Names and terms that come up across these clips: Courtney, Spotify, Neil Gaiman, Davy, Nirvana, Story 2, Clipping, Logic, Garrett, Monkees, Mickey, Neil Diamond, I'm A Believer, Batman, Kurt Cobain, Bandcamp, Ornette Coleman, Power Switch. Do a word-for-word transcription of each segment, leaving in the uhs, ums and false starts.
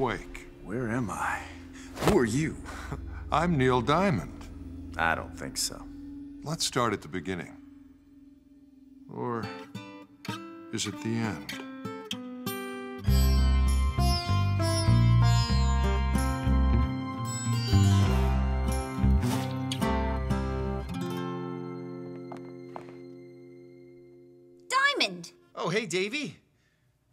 awake. Where am I? Who are you? I'm Neil Diamond. I don't think so. Let's start at the beginning. Or is it the end? Diamond! Oh, hey, Davy.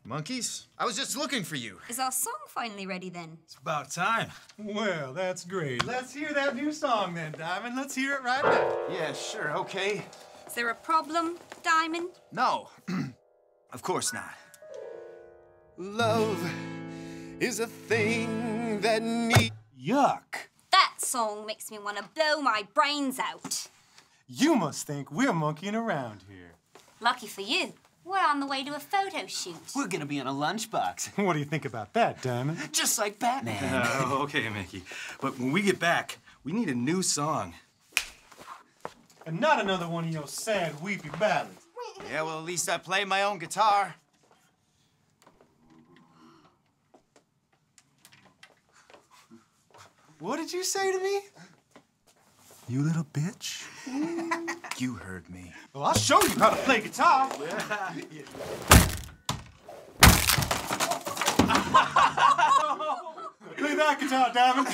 Monkees? I was just looking for you. Is our song finally ready, then? It's about time. Well, that's great. Let's hear that new song, then, Diamond. Let's hear it right now. Yeah, sure, okay. Is there a problem, Diamond? No, of course not. Love is a thing that needs... Yuck! That song makes me want to blow my brains out. You must think we're monkeying around here. Lucky for you. We're on the way to a photo shoot. We're gonna be in a lunchbox. What do you think about that, Diamond? Just like Batman. Uh, okay, Mickey. But when we get back, we need a new song. And not another one of your sad, weepy ballads. Yeah, well, at least I play my own guitar. What did you say to me? You little bitch. You heard me. Well, I'll show you how to play guitar. Play that guitar, Diamond.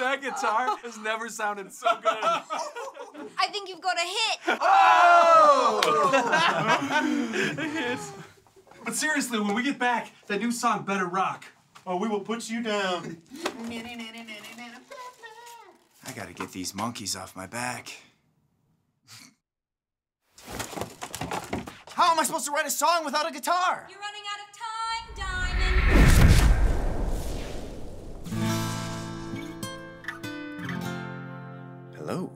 That guitar has never sounded so good. I think you've got a hit. Oh! A hit. But seriously, when we get back, that new song better rock, or we will put you down. I gotta get these monkeys off my back. How am I supposed to write a song without a guitar? You're running out of time, Diamond. Hello.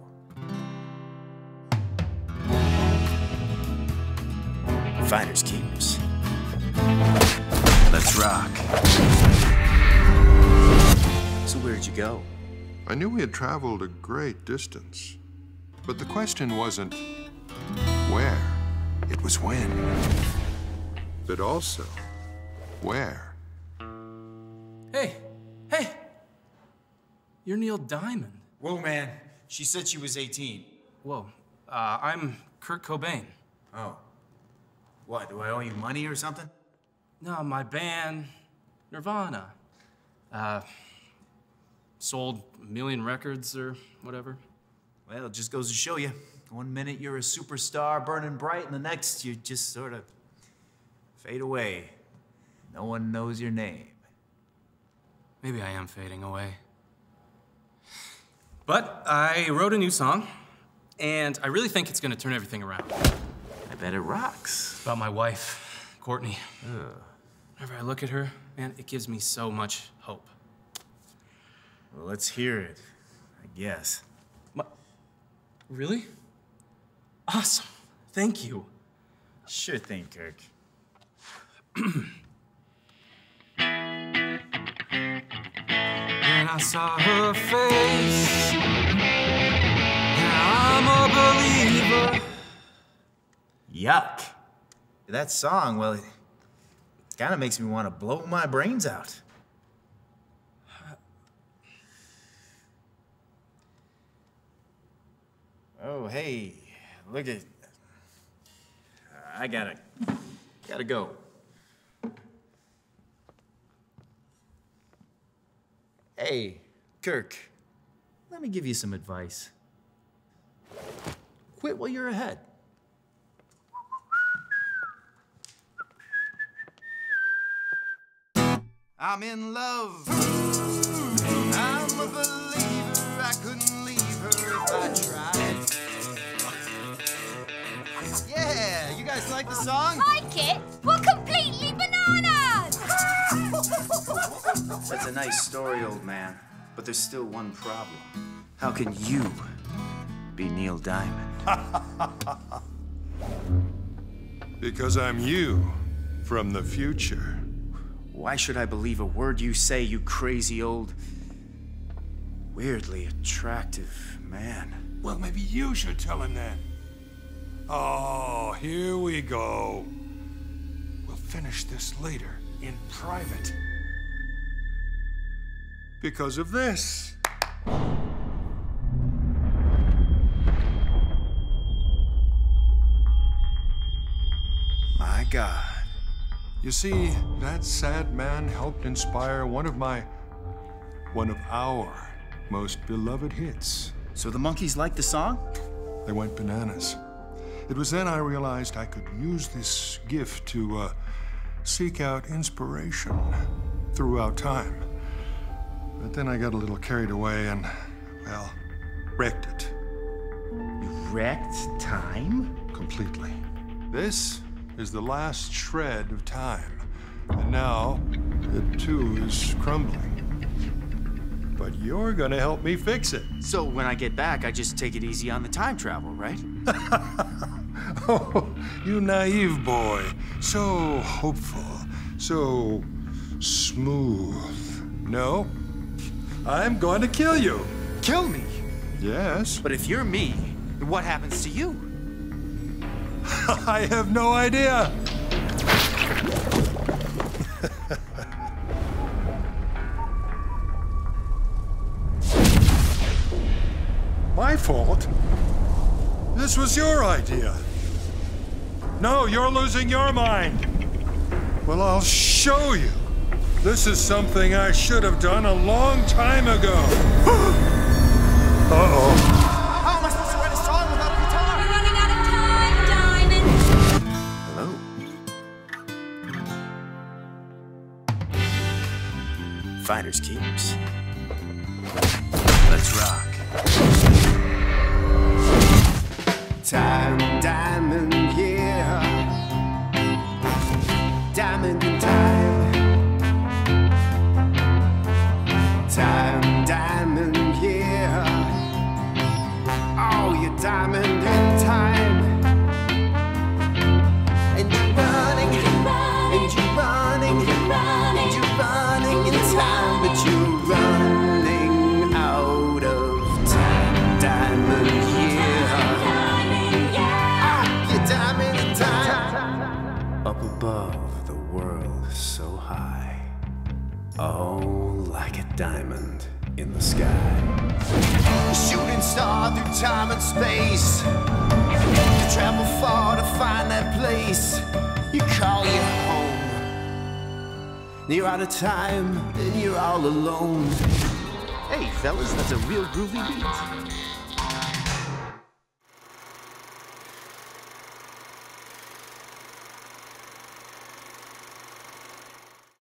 Finders keepers. Let's rock. So where'd you go? I knew we had traveled a great distance, but the question wasn't where, it was when. But also, where? Hey, hey! You're Neil Diamond. Whoa, man. She said she was eighteen. Whoa, uh, I'm Kurt Cobain. Oh. What, do I owe you money or something? No, my band, Nirvana. Uh... Sold a million records or whatever. Well, it just goes to show you. One minute you're a superstar burning bright, and the next you just sort of fade away. No one knows your name. Maybe I am fading away. But I wrote a new song, and I really think it's gonna turn everything around. I bet it rocks. It's about my wife, Courtney. Ugh. Whenever I look at her, man, it gives me so much hope. Well, let's hear it, I guess. My, really? Awesome. Thank you. Sure thing, Kirk. And I saw her face. Now I'm a believer. Yuck. That song, well, it kind of makes me want to blow my brains out. Oh, hey, look at, uh, I gotta, gotta go. Hey, Kirk, let me give you some advice. Quit while you're ahead. I'm in love. I'm a believer. I couldn't leave her if I tried. Yeah, you guys like the song? Like it? We're completely bananas! That's a nice story, old man. But there's still one problem. How can you be Neil Diamond? Because I'm you from the future. Why should I believe a word you say, you crazy old, weirdly attractive man? Well, maybe you should tell him then. Oh, here we go. We'll finish this later, in private. because of this. My God. You see, that sad man helped inspire one of my, one of our most beloved hits. So the Monkees liked the song? They went bananas. It was then I realized I could use this gift to uh, seek out inspiration throughout time. But then I got a little carried away and, well, wrecked it. You wrecked time? Completely. This is the last shred of time. And now, it too is crumbling. But you're gonna help me fix it. So when I get back, I just take it easy on the time travel, right? Oh, you naive boy. So hopeful, so smooth. No, I'm going to kill you. Kill me? Yes. But if you're me, what happens to you? I have no idea. My fault? This was your idea. No, you're losing your mind. Well, I'll show you. This is something I should have done a long time ago. Uh-oh. How am I supposed to write a song without a guitar? We're running out of time, Diamond. Hello. Finders keepers. Let's rock. Time, diamond, yeah. Diamond in time. Time, diamond, yeah. Oh, you're diamond in time. And you're running, and you're running, and you're running, and you're running in time, but you're running out of time, diamond. Above the world so high, oh, like a diamond in the sky. A shooting star through time and space. You travel far to find that place you call your home. You're out of time and you're all alone. Hey fellas, that's a real groovy beat.